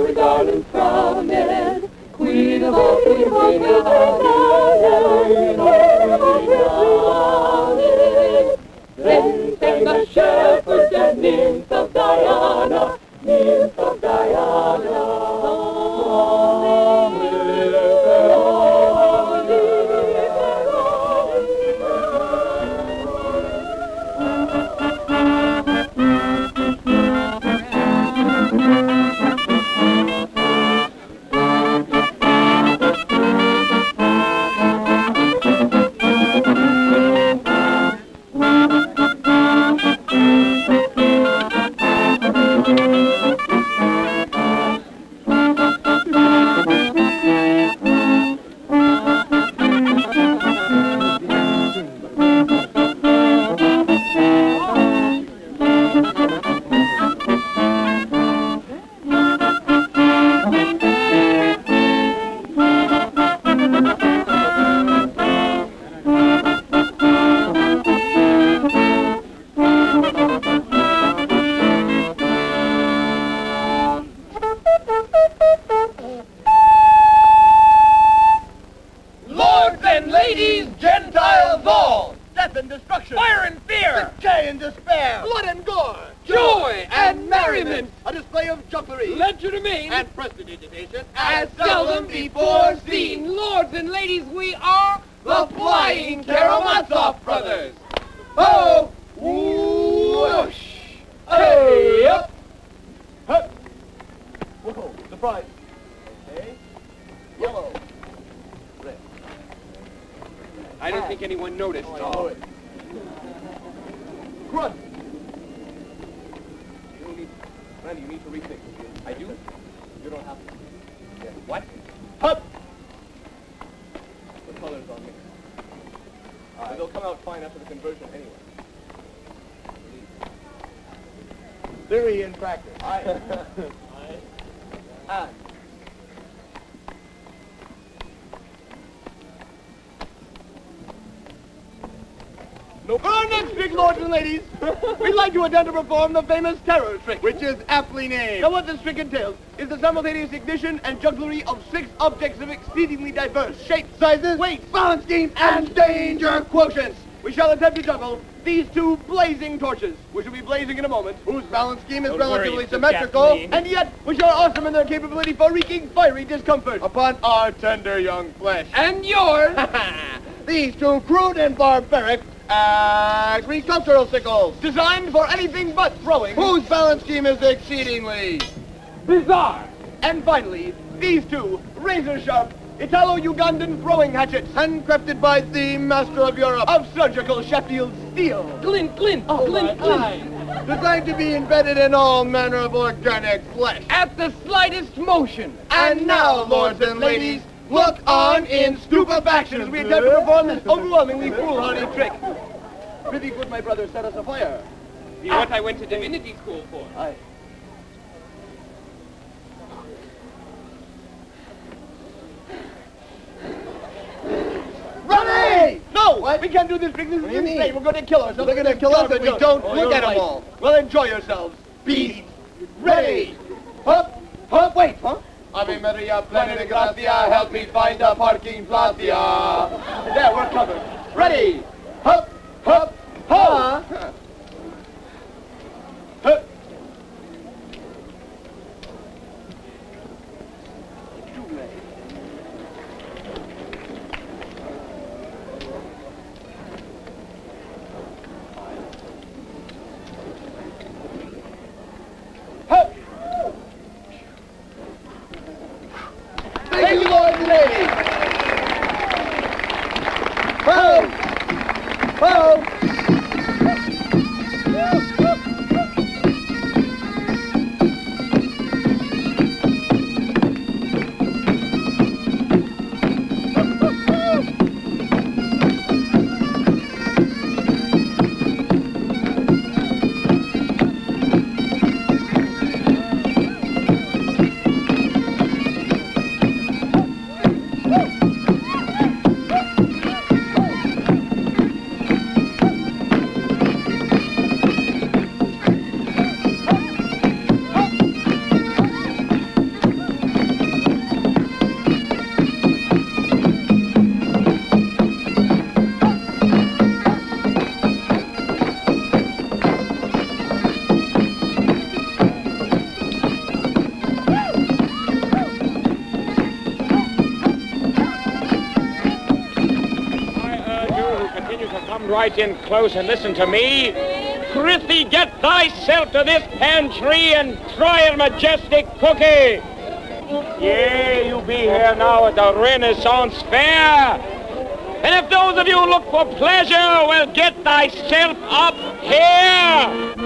our darling promise, Queen of all the Queen of all then sang the shepherds and nymphs of Diana, nymphs of Diana. Perform the famous tarot trick, which is aptly named. Now what this trick entails is the simultaneous ignition and jugglery of 6 objects of exceedingly diverse shapes, sizes, weights, balance schemes, and danger quotients. We shall attempt to juggle these 2 blazing torches, which will be blazing in a moment, whose balance scheme is relatively symmetrical, and yet which are awesome in their capability for wreaking fiery discomfort upon our tender young flesh. And yours! These 2 crude and barbaric agricultural sickles, designed for anything but throwing, whose balance scheme is exceedingly bizarre. And finally, these 2 razor-sharp Italo-Ugandan throwing hatchets, handcrafted by the master of Europe of surgical Sheffield steel. Glint, glint, glint. Designed to be embedded in all manner of organic flesh at the slightest motion. And now, lords and ladies, look on in stupefaction as we attempt to perform this overwhelmingly foolhardy trick. Prithee, good my brother, set us afire. You what I went to divinity school for. Aye. Ready! No! What? We can't do this trick. This is insane. We're going to kill ourselves. They're going to kill us if we don't look at them all. Well, enjoy yourselves. Be ready! Hop! Hop! Wait! Huh? Ave Maria, plena de gracia, help me find a parking placia. There, we're covered. Ready! Hop, hop, hop! Hup! Too late. Thank you, Lord, today. Ho! Ho! right in close and listen to me. Prithee, get thyself to this pantry and try a majestic cookie. Yea, you be here now at the Renaissance Fair. And if those of you look for pleasure, well, get thyself up here.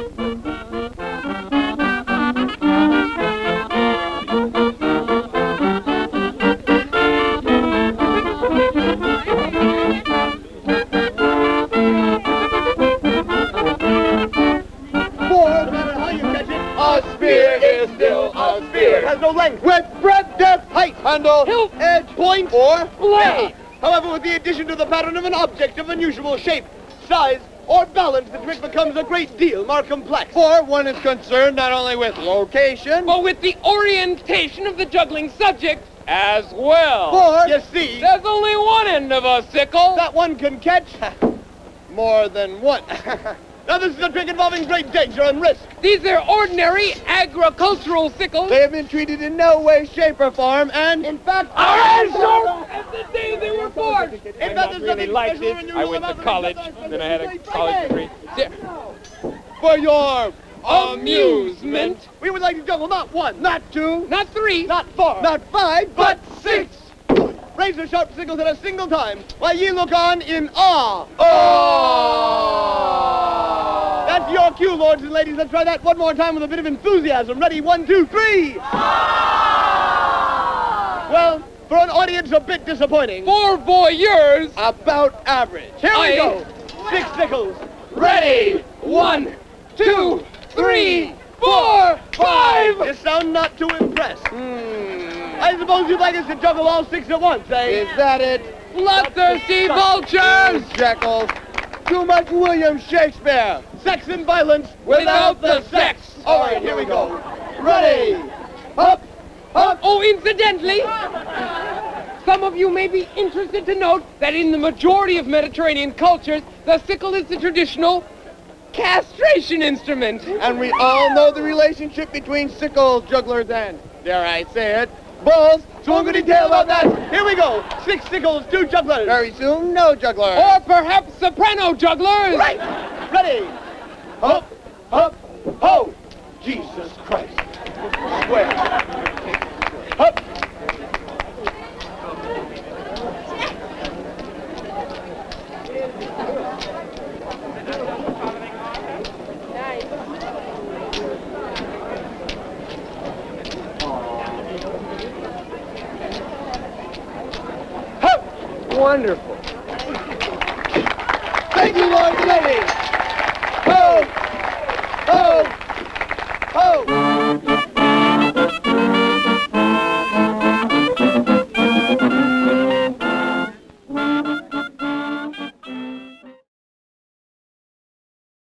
With breadth, depth, height, handle, hilt, edge, point, or blade. However, with the addition to the pattern of an object of unusual shape, size, or balance, the trick becomes a great deal more complex. For one is concerned not only with location, but with the orientation of the juggling subject as well. For, you see, there's only one end of a sickle. That one can catch more than one. Now, this is a trick involving great danger and risk. These are ordinary agricultural sickles. They have been treated in no way, shape, or form, and, in fact, are as sharp as the day they were born. In fact, there's nothing like this. I went to college, then I had a college degree. For your amusement, we would like to juggle not one, not two, not three, not four, not five, but six razor-sharp sickles at a single time, while ye look on in awe. Oh! That's your cue, lords and ladies. Let's try that one more time with a bit of enthusiasm. Ready? 1, 2, 3! Oh! Well, for an audience a bit disappointing. For voyeurs, about average. Here we go. 6 sickles. Ready? 1, 2, 3, 4, 5! You sound not too impressed. I suppose you'd like us to juggle all 6 at once, eh? Is that it? Bloodthirsty vultures! Jackals! Too much William Shakespeare! Sex and violence without the sex! All right, here we go. Ready! Up! Up! Oh, incidentally, some of you may be interested to note that in the majority of Mediterranean cultures, the sickle is the traditional castration instrument. And we all know the relationship between sickles, jugglers, and, dare I say it, balls, so I'm going to tell about that. Here we go. 6 sickles, 2 jugglers. Very soon, no jugglers. Or perhaps soprano jugglers. Right. Ready. Up, up, ho. Jesus Christ. I swear. Up. Wonderful. Thank you, Lord Lady.